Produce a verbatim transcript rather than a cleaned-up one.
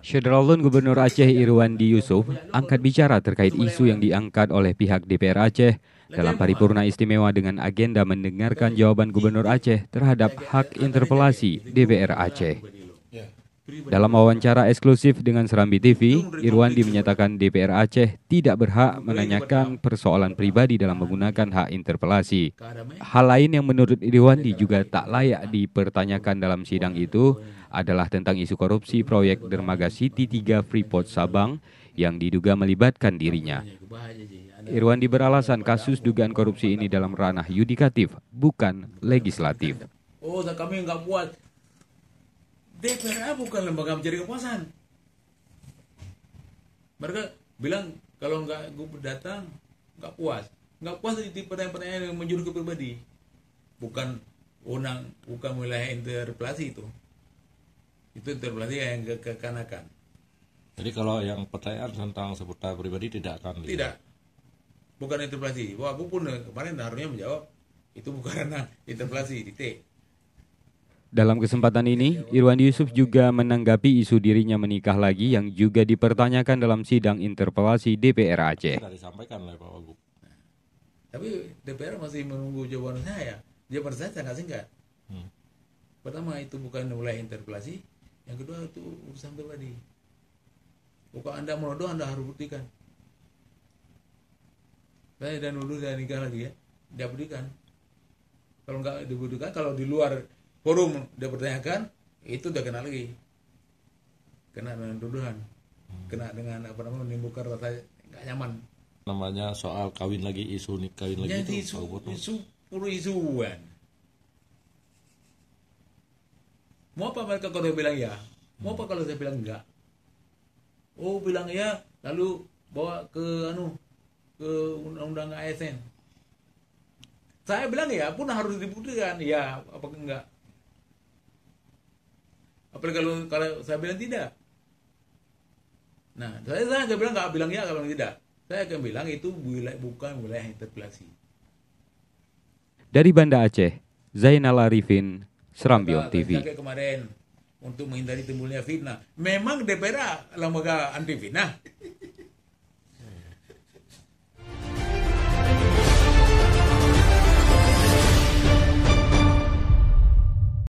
Syadralun Gubernur Aceh Irwandi Yusuf angkat bicara terkait isu yang diangkat oleh pihak D P R Aceh dalam paripurna istimewa dengan agenda mendengarkan jawaban Gubernur Aceh terhadap hak interpelasi D P R Aceh. Dalam wawancara eksklusif dengan Serambi T V, Irwandi menyatakan D P R Aceh tidak berhak menanyakan persoalan pribadi dalam menggunakan hak interpelasi. Hal lain yang menurut Irwandi juga tak layak dipertanyakan dalam sidang itu adalah tentang isu korupsi proyek Dermaga City tiga Freeport Sabang yang diduga melibatkan dirinya. Irwandi beralasan kasus dugaan korupsi ini dalam ranah yudikatif, bukan legislatif. Oh, kami nggak buat. D P R bukan lembaga pencari kepuasan. Mereka bilang kalau nggak gue datang nggak puas, nggak puas di pertanyaan-pertanyaan yang menjurus ke pribadi, bukan unang, bukan wilayah interpelasi itu. Itu interpelasi yang kekanakan. Jadi kalau yang pertanyaan tentang seputar pribadi tidak akan tidak, lihat. Bukan interpelasi. Wah, aku pun kemarin harusnya menjawab itu bukan interpelasi titik. Dalam kesempatan ini, Irwandi Yusuf juga menanggapi isu dirinya menikah lagi yang juga dipertanyakan dalam sidang interpelasi D P R Aceh. Disampaikan oleh Pak Wagub. Tapi D P R masih menunggu jawaban saya. Jawaban saya singkat-singkat. Hmm. Pertama, itu bukan wilayah interpelasi. Yang kedua, itu urusan pribadi. Bukan Anda menuduh, Anda harus buktikan. Saya dan dulu saya nikah lagi ya, dia buktikan. Kalau nggak dibuktikan, kalau di luar forum dia pertanyakan, itu udah kena lagi, kena dengan tuduhan, kena dengan apa namanya menimbulkan rasa nggak nyaman. Namanya soal kawin lagi, isu nikah kawin lagi itu isu, isu puluh isuan. Mau apa mereka kalau bilang ya, mau apa kalau saya bilang enggak? Oh, bilang ya, lalu bawa ke anu ke undang-undang A S N. Saya bilang ya pun harus dibuktikan ya apa enggak. Apalagi kalau, kalau saya bilang tidak. Nah, saya saya bilang nggak bilang ya, kalau tidak. Saya akan bilang itu wilayah, bukan wilayah interpelasi. Dari Banda Aceh, Zainal Arifin, Serambi On T V. Kemarin untuk menghindari timbulnya fitnah. Memang D P R lembaga anti fitnah.